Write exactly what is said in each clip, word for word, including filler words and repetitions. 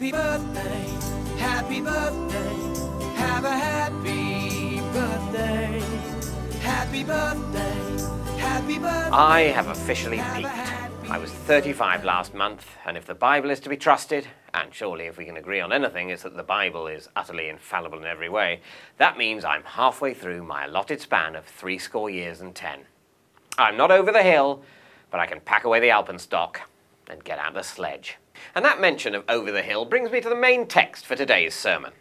Happy birthday, happy birthday, have a happy birthday. Happy birthday, happy birthday. I have officially peaked. I was thirty-five last month, and if the Bible is to be trusted, and surely if we can agree on anything it's that the Bible is utterly infallible in every way, that means I'm halfway through my allotted span of three score years and ten. I'm not over the hill, but I can pack away the alpenstock and get out the sledge. And that mention of over the hill brings me to the main text for today's sermon.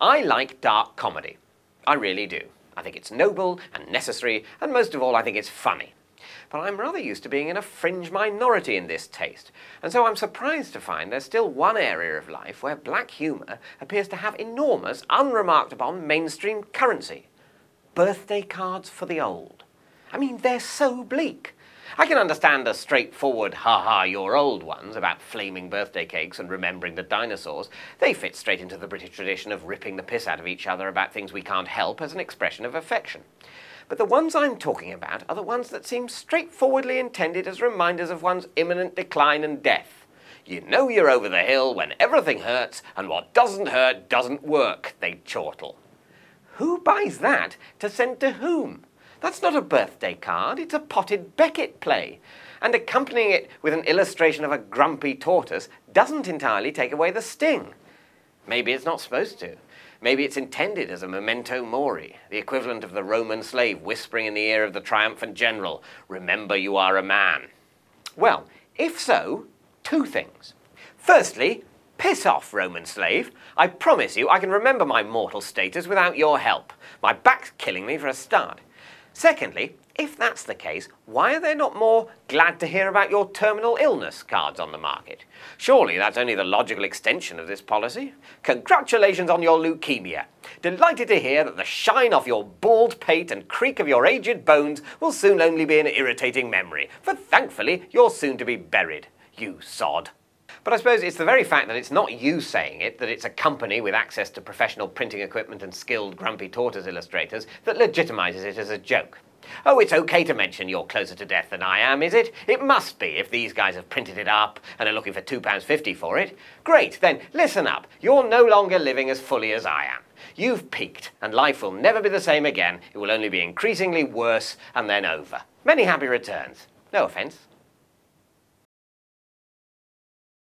I like dark comedy. I really do. I think it's noble and necessary, and most of all I think it's funny. But I'm rather used to being in a fringe minority in this taste, and so I'm surprised to find there's still one area of life where black humour appears to have enormous, unremarked upon mainstream currency. Birthday cards for the old. I mean, they're so bleak. I can understand the straightforward ha-ha you're old ones about flaming birthday cakes and remembering the dinosaurs. They fit straight into the British tradition of ripping the piss out of each other about things we can't help as an expression of affection. But the ones I'm talking about are the ones that seem straightforwardly intended as reminders of one's imminent decline and death. You know you're over the hill when everything hurts and what doesn't hurt doesn't work, they chortle. Who buys that to send to whom? That's not a birthday card, it's a potted Beckett play. And accompanying it with an illustration of a grumpy tortoise doesn't entirely take away the sting. Maybe it's not supposed to. Maybe it's intended as a memento mori, the equivalent of the Roman slave whispering in the ear of the triumphant general, "Remember you are a man." Well, if so, two things. Firstly, piss off, Roman slave. I promise you I can remember my mortal status without your help. My back's killing me for a start. Secondly, if that's the case, why are there not more glad to hear about your terminal illness cards on the market? Surely that's only the logical extension of this policy. Congratulations on your leukemia. Delighted to hear that the shine off your bald pate and creak of your aged bones will soon only be an irritating memory, for thankfully you're soon to be buried, you sod. But I suppose it's the very fact that it's not you saying it, that it's a company with access to professional printing equipment and skilled grumpy tortoise illustrators, that legitimizes it as a joke. Oh, it's okay to mention you're closer to death than I am, is it? It must be, if these guys have printed it up and are looking for two pounds fifty for it. Great, then listen up. You're no longer living as fully as I am. You've peaked, and life will never be the same again. It will only be increasingly worse, and then over. Many happy returns. No offense.